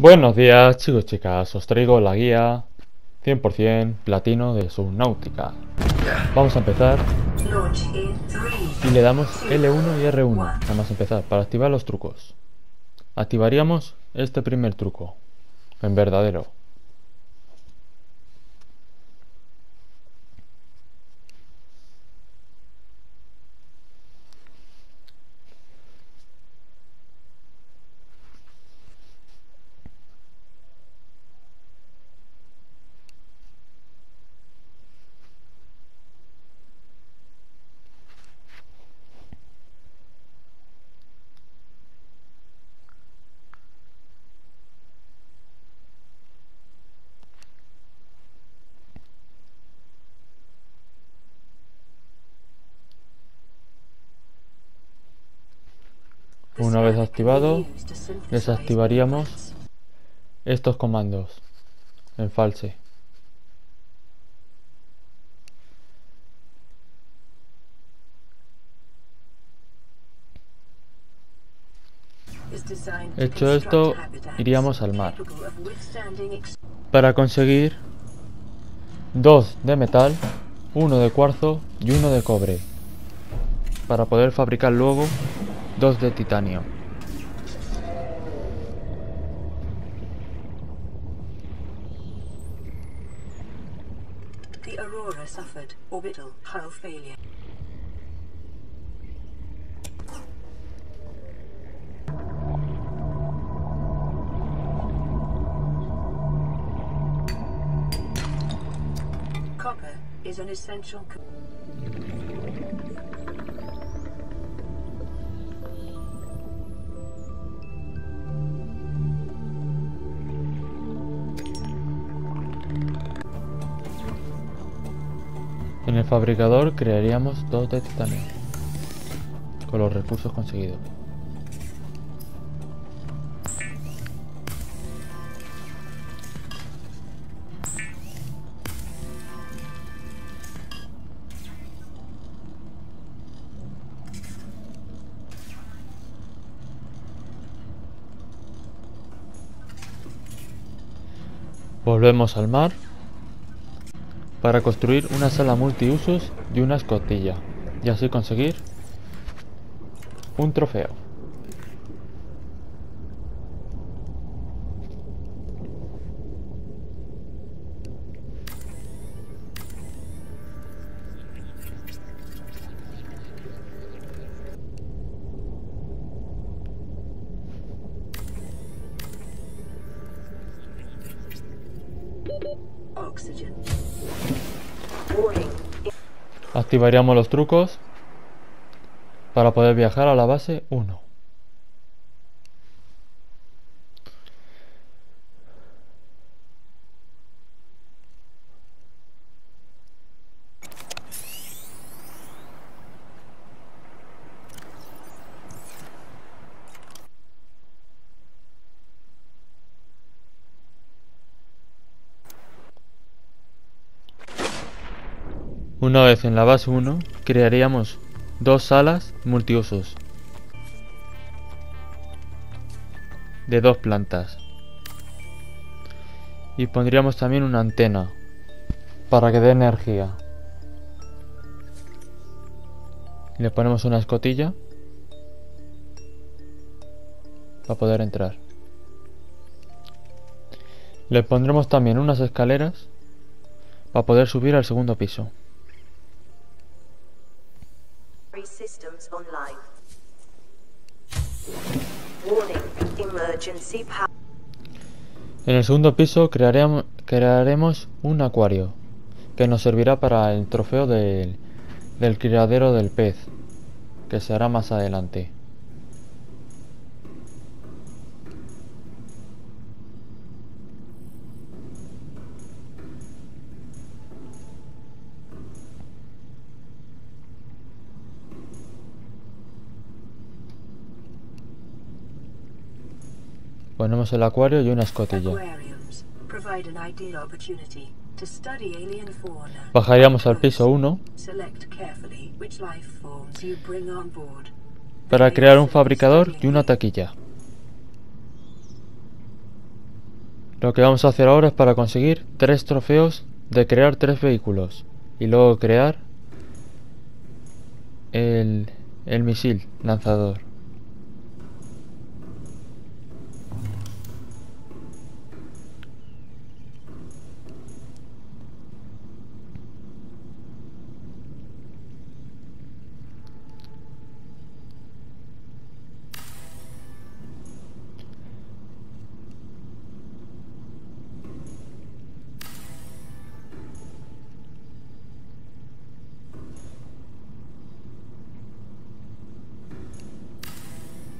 Buenos días chicos y chicas, os traigo la guía 100% platino de Subnautica. Vamos a empezar y le damos L1 y R1, nada más empezar, para activar los trucos. Activaríamos este primer truco, en verdadero. Una vez activado, desactivaríamos estos comandos en false. Hecho esto, iríamos al mar para conseguir 2 de metal, 1 de cuarzo y 1 de cobre, para poder fabricar luego 2 de titanio. The Aurora suffered orbital hull failure. Copper is an essential. En el fabricador crearíamos 2 de titanio con los recursos conseguidos. Volvemos al mar para construir una sala multiusos y una escotilla, y así conseguir un trofeo. Oxygen. Activaríamos los trucos para poder viajar a la base 1. Una vez en la base 1, crearíamos 2 salas multiusos de 2 plantas. Y pondríamos también una antena para que dé energía. Le ponemos una escotilla para poder entrar. Le pondremos también unas escaleras para poder subir al segundo piso. Systems online. Warning, emergency power. En el segundo piso crearemos un acuario que nos servirá para el trofeo del criadero del pez, que se hará más adelante. Ponemos el acuario y una escotilla. Bajaríamos al piso 1 para crear un fabricador y una taquilla. Lo que vamos a hacer ahora es para conseguir 3 trofeos de crear 3 vehículos. Y luego crear el misil lanzador.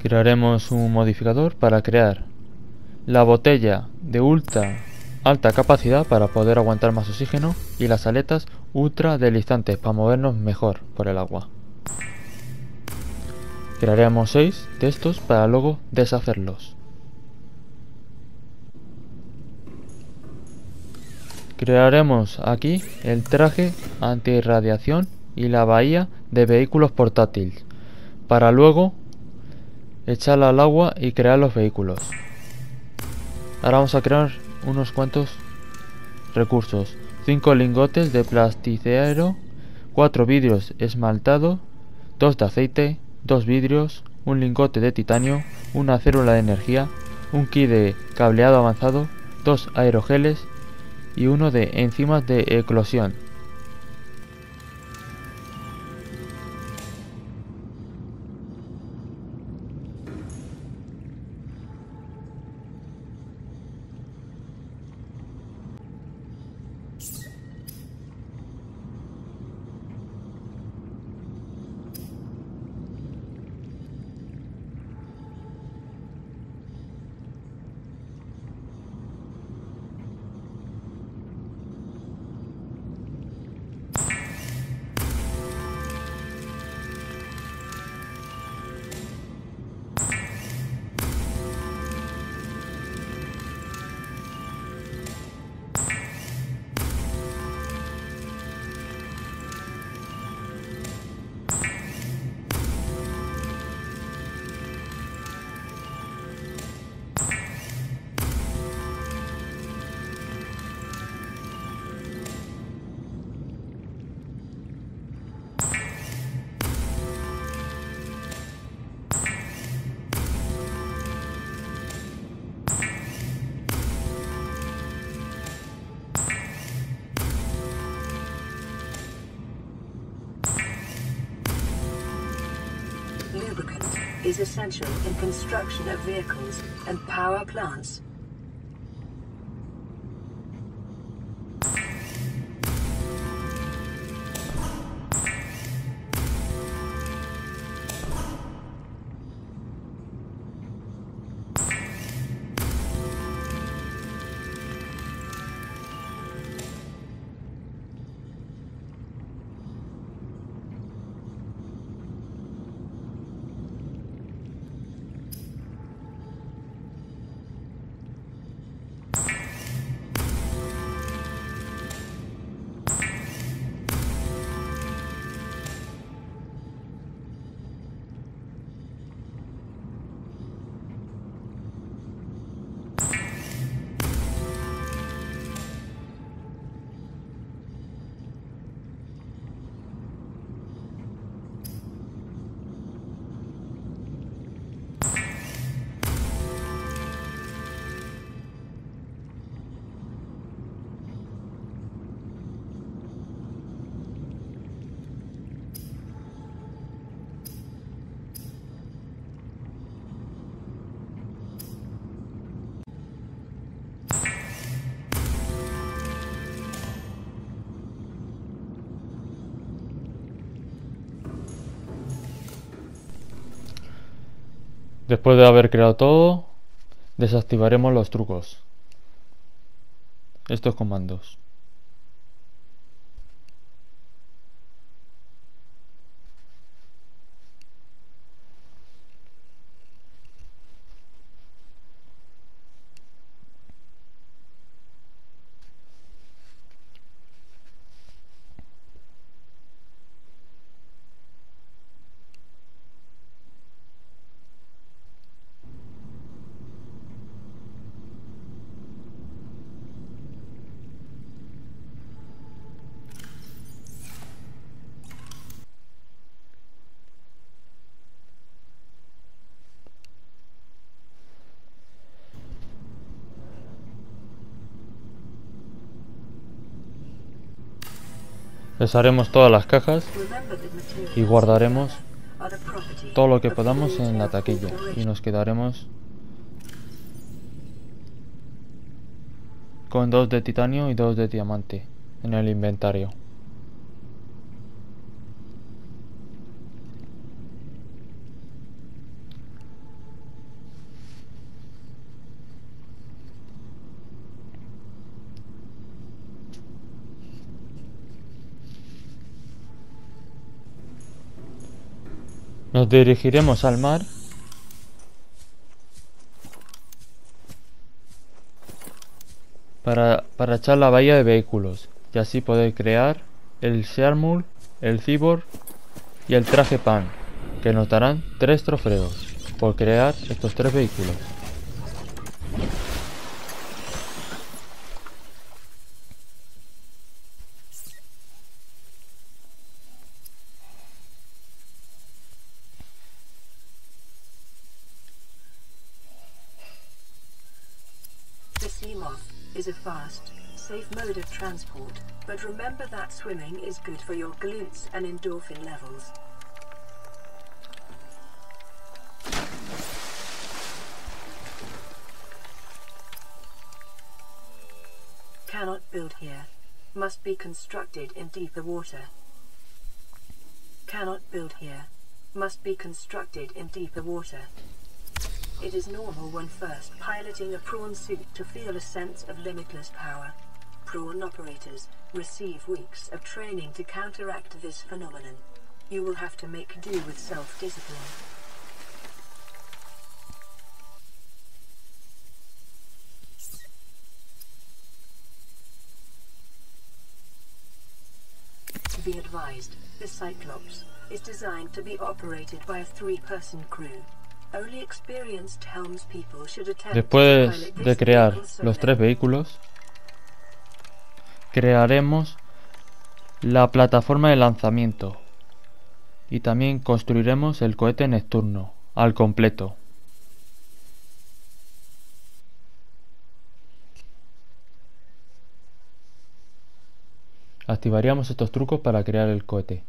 Crearemos un modificador para crear la botella de ultra alta capacidad para poder aguantar más oxígeno y las aletas ultra deslizantes para movernos mejor por el agua. Crearemos 6 de estos para luego deshacerlos. Crearemos aquí el traje antirradiación y la bahía de vehículos portátiles para luego echarla al agua y crear los vehículos. Ahora vamos a crear unos cuantos recursos: 5 lingotes de plasticero, 4 vidrios esmaltados, 2 de aceite, 2 vidrios, un lingote de titanio, una célula de energía, un kit de cableado avanzado, 2 aerogeles y uno de enzimas de eclosión. Is essential in construction of vehicles and power plants. Después de haber creado todo, desactivaremos los trucos. Estos comandos. Desharemos todas las cajas y guardaremos todo lo que podamos en la taquilla y nos quedaremos con 2 de titanio y 2 de diamante en el inventario. Nos dirigiremos al mar. Para echar la bahía de vehículos y así poder crear el Seamoth, el Cyborg y el traje PRAWN, que nos darán 3 trofeos por crear estos 3 vehículos. Is a fast, safe mode of transport, but remember that swimming is good for your glutes and endorphin levels. Cannot build here. Must be constructed in deeper water. Cannot build here. Must be constructed in deeper water. It is normal when first piloting a prawn suit to feel a sense of limitless power. Prawn operators receive weeks of training to counteract this phenomenon. You will have to make do with self-discipline. Be advised, the Cyclops is designed to be operated by a 3-person crew. Después de crear los 3 vehículos, crearemos la plataforma de lanzamiento y también construiremos el cohete Neptuno al completo. Activaríamos estos trucos para crear el cohete.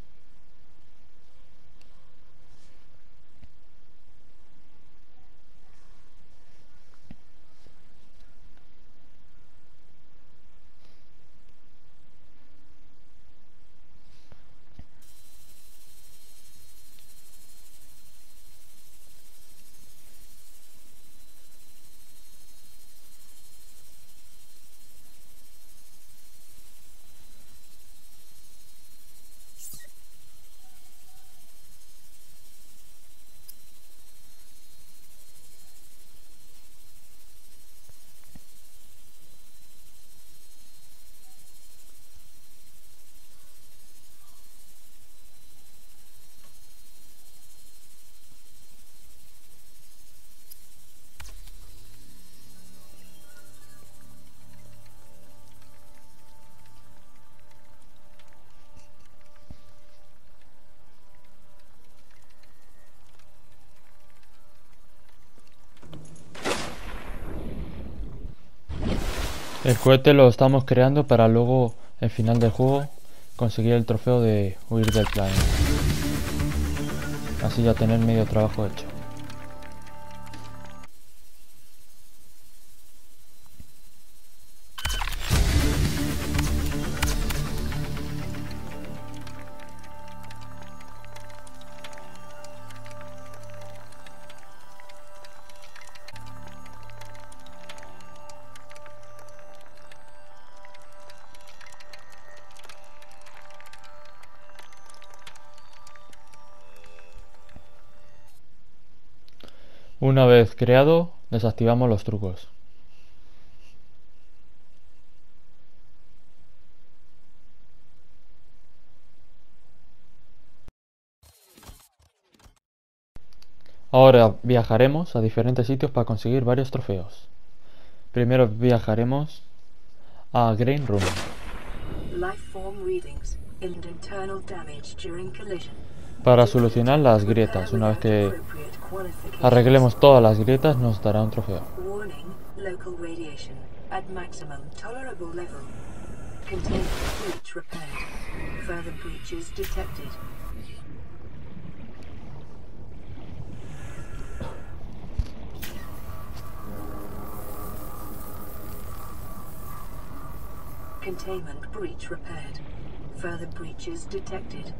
El cohete lo estamos creando para luego, al final del juego, conseguir el trofeo de huir del planeta. Así ya tener medio trabajo hecho. Una vez creado, desactivamos los trucos. Ahora viajaremos a diferentes sitios para conseguir varios trofeos. Primero viajaremos a Green Room. Para solucionar las grietas, una vez que arreglemos todas las grietas nos dará un trofeo. Containment breach repaired. Further breaches detected. Containment breach repaired. Further breaches detected.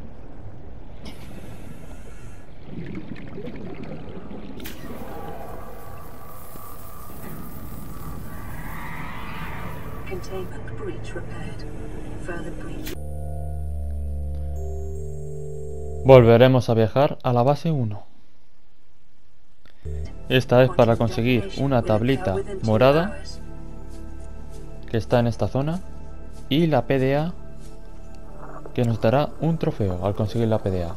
Containment breach repaired. Further breach. Volveremos a viajar a la base 1. Esta vez para conseguir una tablita morada que está en esta zona y la PDA que nos dará un trofeo al conseguir la PDA.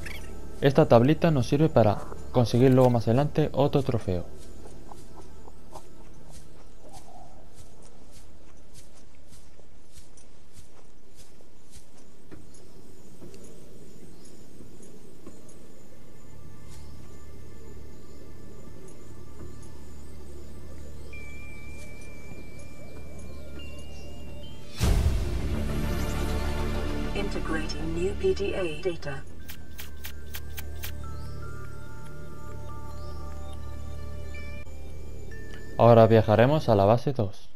Esta tablita nos sirve para conseguir luego más adelante otro trofeo. Integrating new PDA data. Ahora viajaremos a la base 2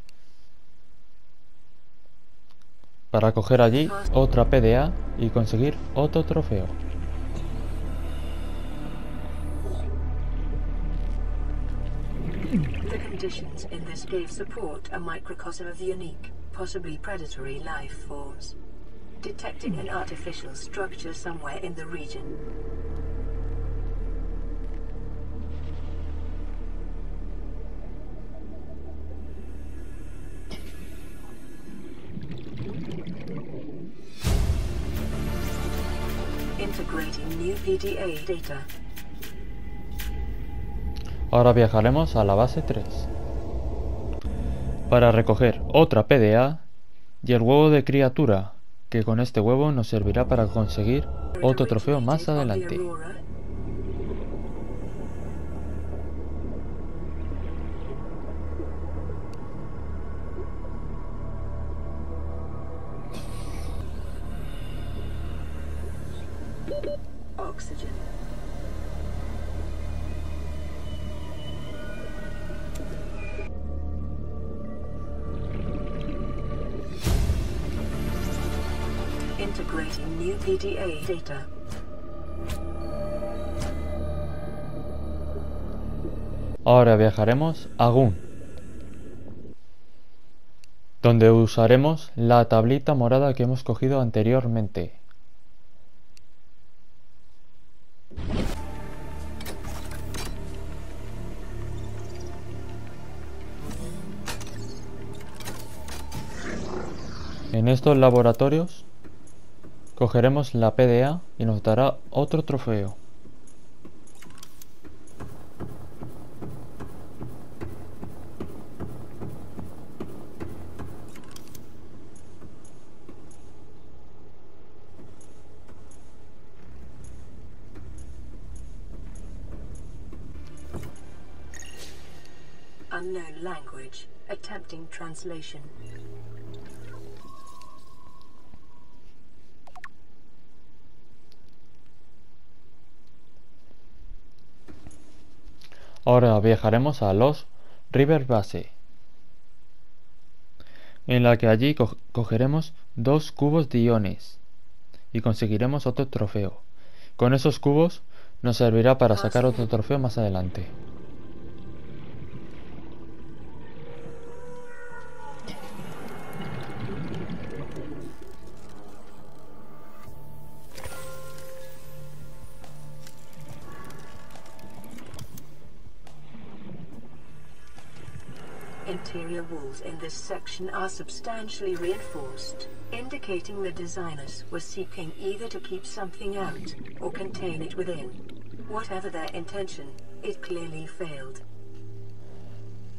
para coger allí otra PDA y conseguir otro trofeo. The conditions in this cave support a microcosm of unique, possibly predatory life forms. Detecting an artificial structure somewhere in the region. Integrating new PDA data. Ahora viajaremos a la base 3 para recoger otra PDA y el huevo de criatura, que con este huevo nos servirá para conseguir otro trofeo más adelante. Oxygen. Integrating new PDA data. Ahora viajaremos a Gun, donde usaremos la tablita morada que hemos cogido anteriormente. En estos laboratorios cogeremos la PDA y nos dará otro trofeo. Unknown language, attempting translation. Ahora viajaremos a los River Base, en la que allí cogeremos dos cubos de iones y conseguiremos otro trofeo. Con esos cubos nos servirá para sacar otro trofeo más adelante. Interior walls in this section are substantially reinforced, indicating the designers were seeking either to keep something out or contain it within. Whatever their intention, it clearly failed.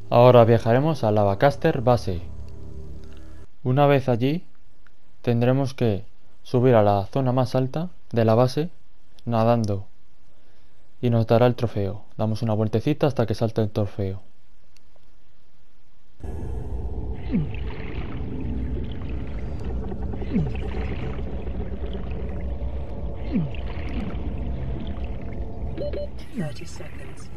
Ahora viajaremos a Lavacaster Base. Una vez allí, tendremos que subir a la zona más alta de la base nadando y nos dará el trofeo. Damos una vueltecita hasta que salta el trofeo. 30 seconds.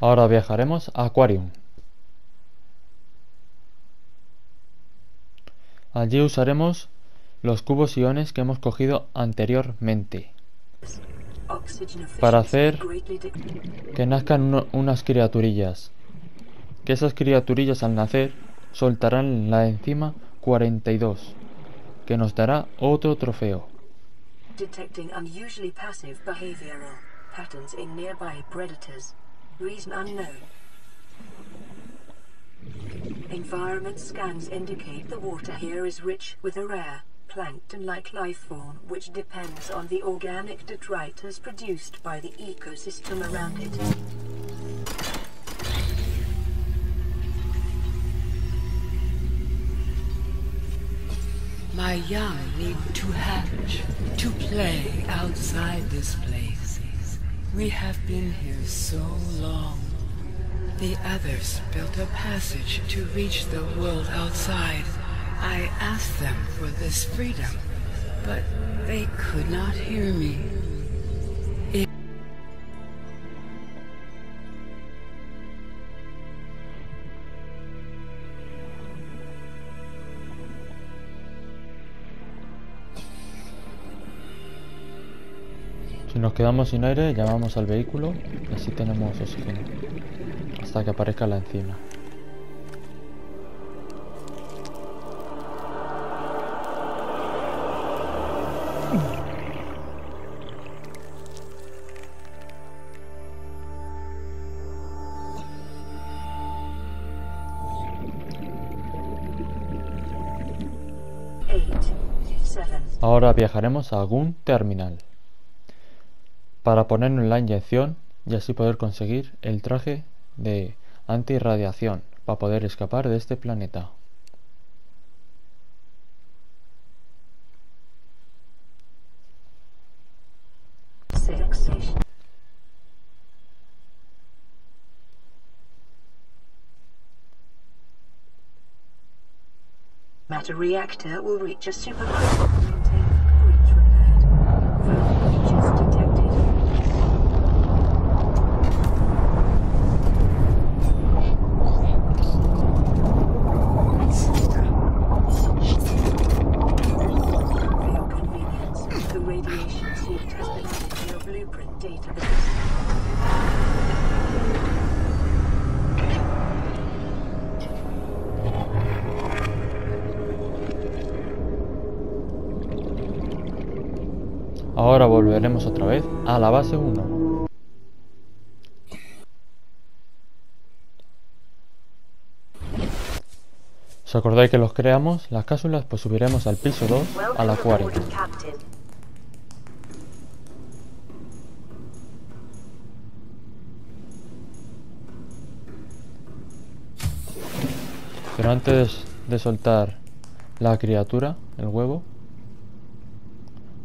Ahora viajaremos a Acuario. Allí usaremos los cubos iones que hemos cogido anteriormente para hacer que nazcan unas criaturillas, que esas criaturillas al nacer soltarán la enzima 42, que nos dará otro trofeo. Environment scans indicate the water here is rich with a rare plankton-like life form which depends on the organic detritus produced by the ecosystem around it. My young need to hatch, to play outside this place. We have been here so long. The others built a passage to reach the world outside. I asked them for this freedom, but they could not hear me. Si nos quedamos sin aire, llamamos al vehículo y así tenemos oxígeno hasta que aparezca la enzima. Ahora viajaremos a algún terminal para ponernos la inyección y así poder conseguir el traje de antirradiación para poder escapar de este planeta. Matter reactor will reach a supercritical. Ahora volveremos otra vez a la base 1. ¿Os acordáis que los creamos? Las cápsulas, pues subiremos al piso 2, al acuario. Pero antes de soltar la criatura, el huevo,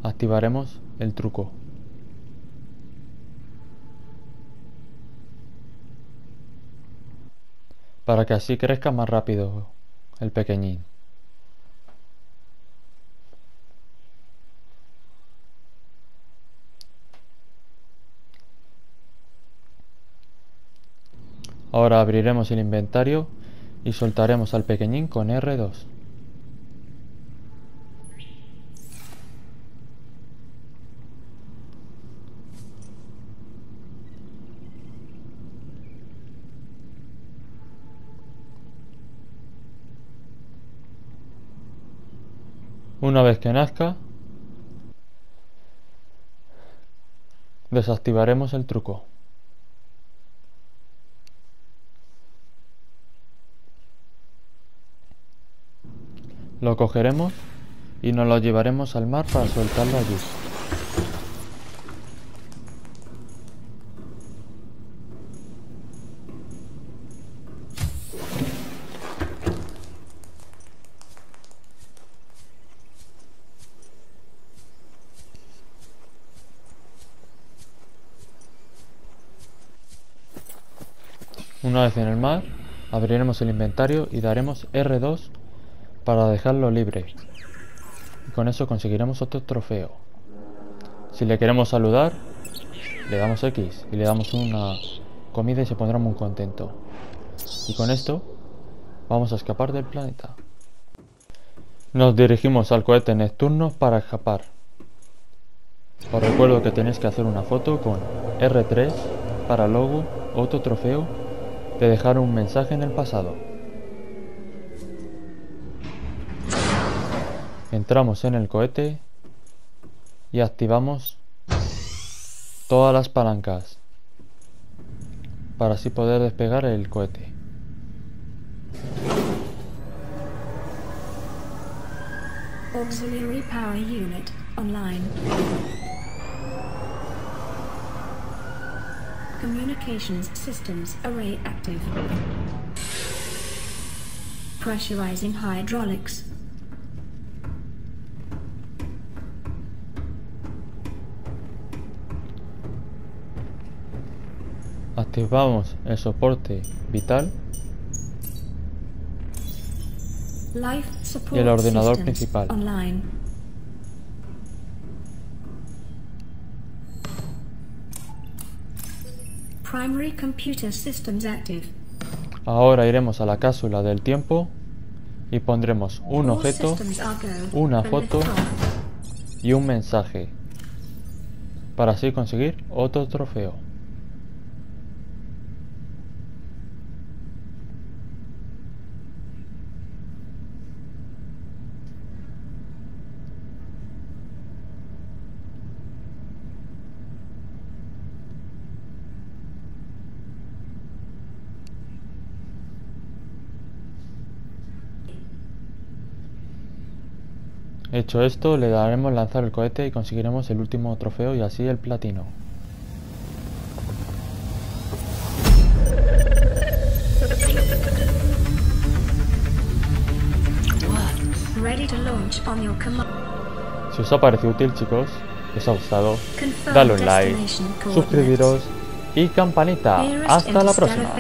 activaremos el truco. Para que así crezca más rápido el pequeñín. Ahora abriremos el inventario y soltaremos al pequeñín con R2. Una vez que nazca, desactivaremos el truco. Lo cogeremos y nos lo llevaremos al mar para soltarlo allí. Una vez en el mar, abriremos el inventario y daremos R2 para dejarlo libre. Y con eso conseguiremos otro trofeo. Si le queremos saludar, le damos X y le damos una comida y se pondrá muy contento. Y con esto vamos a escapar del planeta. Nos dirigimos al cohete Neptuno para escapar. Os recuerdo que tenéis que hacer una foto con R3 para luego otro trofeo de dejar un mensaje en el pasado. Entramos en el cohete y activamos todas las palancas para así poder despegar el cohete. Auxiliary power unit online. Communications systems array active. Pressurizing hydraulics. Activamos el soporte vital y el ordenador principal. Online. Primary computer systems active. Ahora iremos a la cápsula del tiempo y pondremos un objeto, una foto y un mensaje para así conseguir otro trofeo. Hecho esto, le daremos lanzar el cohete y conseguiremos el último trofeo y así el platino. Si os ha parecido útil, chicos, os ha gustado, dadle un like, suscribiros y campanita. Hasta la próxima.